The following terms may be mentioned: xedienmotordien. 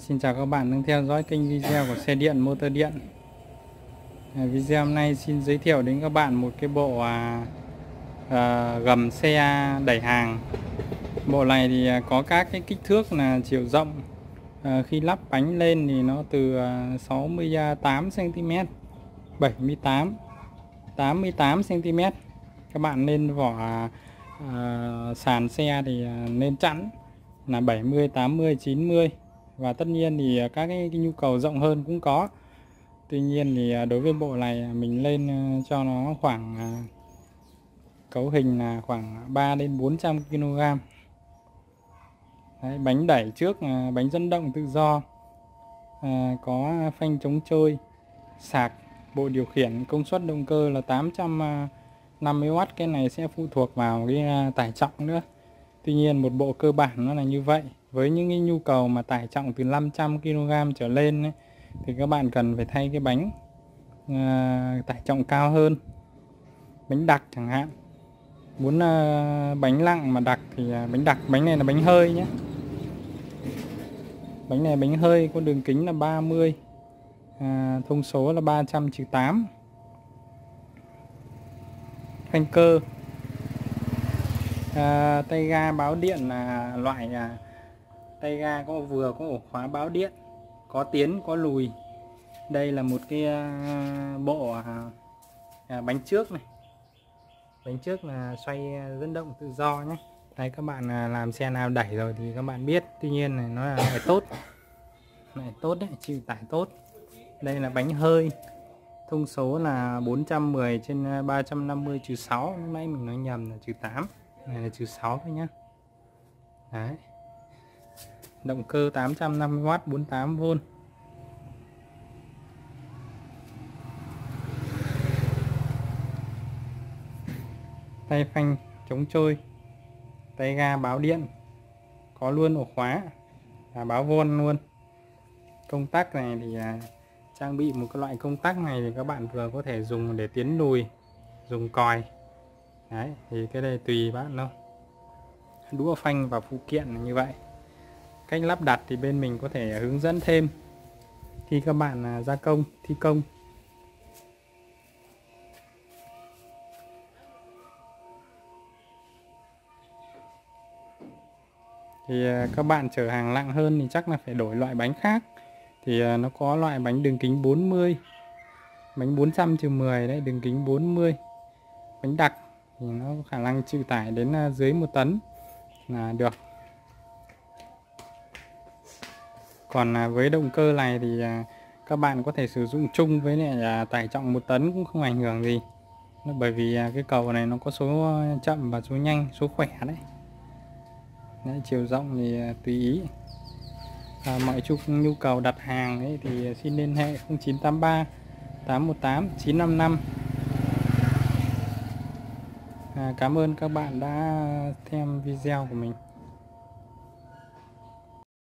Xin chào các bạn đang theo dõi kênh video của xe điện motor điện. Video hôm nay xin giới thiệu đến các bạn một cái bộ gầm xe đẩy hàng. Bộ này thì có các cái kích thước là chiều rộng, khi lắp bánh lên thì nó từ 68cm, 78, 88cm. Các bạn lên vỏ sàn xe thì nên chẵn là 70, 80, 90. Và tất nhiên thì các cái nhu cầu rộng hơn cũng có. Tuy nhiên thì đối với bộ này mình lên cho nó khoảng cấu hình là khoảng 3 đến 400 kg. Đấy, bánh đẩy trước, bánh dẫn động tự do, có phanh chống trôi, sạc, bộ điều khiển, công suất động cơ là 850W. Cái này sẽ phụ thuộc vào cái tải trọng nữa. Tuy nhiên một bộ cơ bản nó là như vậy. Với những cái nhu cầu mà tải trọng từ 500 kg trở lên ấy, thì các bạn cần phải thay cái bánh tải trọng cao hơn, bánh đặc chẳng hạn. Muốn bánh nặng mà đặc thì bánh này là bánh hơi nhé. Bánh này bánh hơi có đường kính là 30, thông số là 300/8. Phanh cơ, tay ga báo điện là loại tay ga có vừa có ổ khóa báo điện, có tiến có lùi. Đây là một cái bộ bánh trước này. Bánh trước là xoay dẫn động tự do nhé. Đấy, các bạn làm xe nào đẩy rồi thì các bạn biết. Tuy nhiên này nó là lại tốt, lại tốt đấy, chịu tải tốt. Đây là bánh hơi, thông số là 410/350/6. Lúc nãy mình nói nhầm là -8, này là -6 thôi nhá. Đấy. Động cơ 850W, 48V. Tay phanh chống trôi, tay ga báo điện, có luôn ổ khóa và báo vôn luôn. Công tắc này thì trang bị một cái loại công tắc này thì các bạn vừa có thể dùng để tiến lùi, dùng còi. Đấy, thì cái này tùy bạn thôi. Đũa phanh và phụ kiện là như vậy. Cách lắp đặt thì bên mình có thể hướng dẫn thêm khi các bạn gia công, thi công. Thì các bạn chở hàng nặng hơn thì chắc là phải đổi loại bánh khác. Thì nó có loại bánh đường kính 40, bánh 400/10 đấy, đường kính 40. Bánh đặc thì nó có khả năng chịu tải đến dưới 1 tấn là được. Còn với động cơ này thì các bạn có thể sử dụng chung với lại tải trọng 1 tấn cũng không ảnh hưởng gì. Bởi vì cái cầu này nó có số chậm và số nhanh, số khỏe đấy. Đấy, chiều rộng thì tùy ý. Và mọi chút nhu cầu đặt hàng ấy thì xin liên hệ 0983 818 955. Cảm ơn các bạn đã xem video của mình.